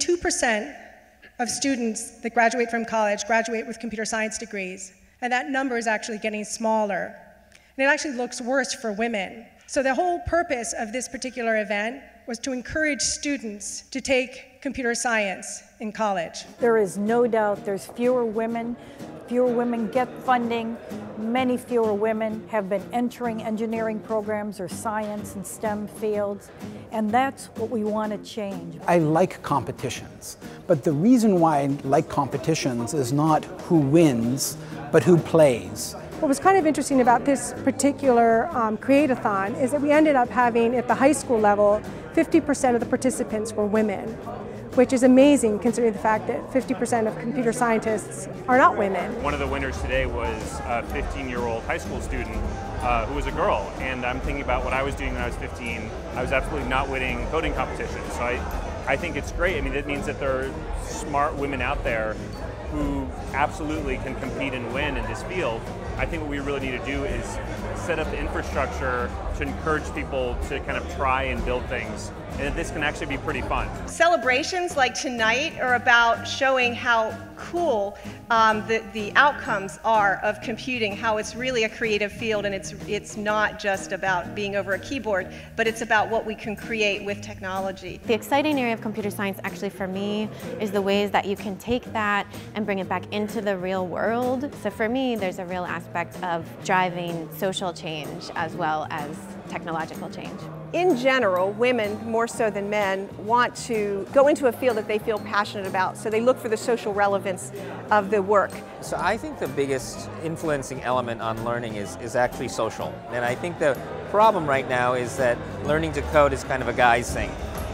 2% of students that graduate from college graduate with computer science degrees, and that number is actually getting smaller. And it actually looks worse for women. So the whole purpose of this particular event was to encourage students to take computer science in college. There is no doubt there's fewer women get funding. Many fewer women have been entering engineering programs or science and STEM fields, and that's what we want to change. I like competitions, but the reason why I like competitions is not who wins, but who plays. What was kind of interesting about this particular create-a-thon is that we ended up having, at the high school level, 50% of the participants were women, which is amazing considering the fact that 50% of computer scientists are not women. One of the winners today was a 15-year-old high school student who was a girl, and I'm thinking about what I was doing when I was 15. I was absolutely not winning coding competitions, so I think it's great. I mean, it means that there are smart women out there who absolutely can compete and win in this field. I think what we really need to do is set up the infrastructure to encourage people to kind of try and build things, and this can actually be pretty fun. Celebrations like tonight are about showing how cool the outcomes are of computing, how it's really a creative field, and it's not just about being over a keyboard, but it's about what we can create with technology. The exciting area of computer science actually for me is the ways that you can take that and bring it back into the real world. So for me, there's a real aspect of driving social change as well as technological change. In general, women, more so than men, want to go into a field that they feel passionate about, so they look for the social relevance of the work. So I think the biggest influencing element on learning is actually social. And I think the problem right now is that learning to code is kind of a guy's thing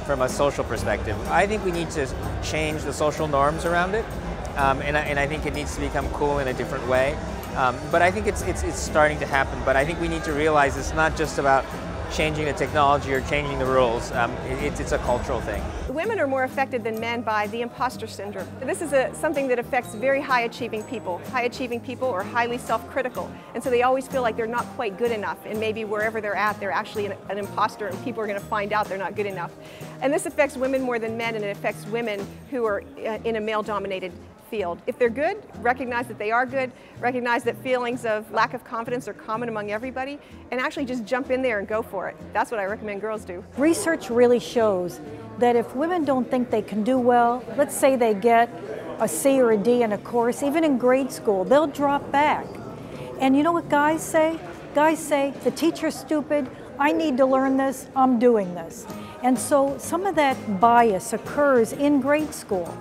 from a social perspective. I think we need to change the social norms around it, and I think it needs to become cool in a different way. But I think it's starting to happen, but I think we need to realize it's not just about changing the technology or changing the rules. It's a cultural thing. Women are more affected than men by the imposter syndrome. This is something that affects very high-achieving people. High-achieving people are highly self-critical, and so they always feel like they're not quite good enough, and maybe wherever they're at, they're actually an imposter, and people are going to find out they're not good enough. And this affects women more than men, and it affects women who are in a male-dominated field. If they're good, recognize that they are good, recognize that feelings of lack of confidence are common among everybody, and actually just jump in there and go for it. That's what I recommend girls do. Research really shows that if women don't think they can do well, let's say they get a C or a D in a course, even in grade school, they'll drop back. And you know what guys say? Guys say, the teacher's stupid, I need to learn this, I'm doing this. And so some of that bias occurs in grade school.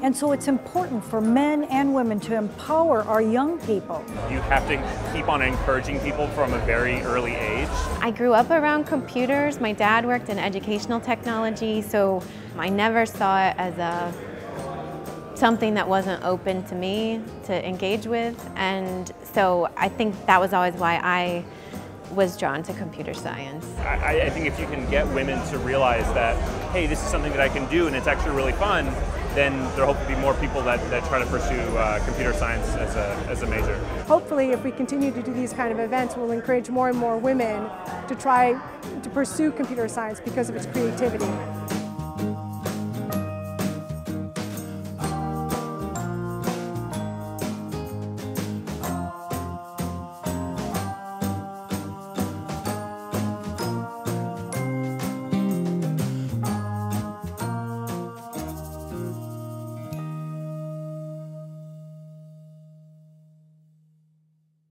And so it's important for men and women to empower our young people. You have to keep on encouraging people from a very early age. I grew up around computers. My dad worked in educational technology, so I never saw it as something that wasn't open to me to engage with. And so I think that was always why I was drawn to computer science. I think if you can get women to realize that, hey, this is something that I can do and it's actually really fun, then there will hopefully be more people that try to pursue computer science as a major. Hopefully, if we continue to do these kind of events, we'll encourage more and more women to try to pursue computer science because of its creativity.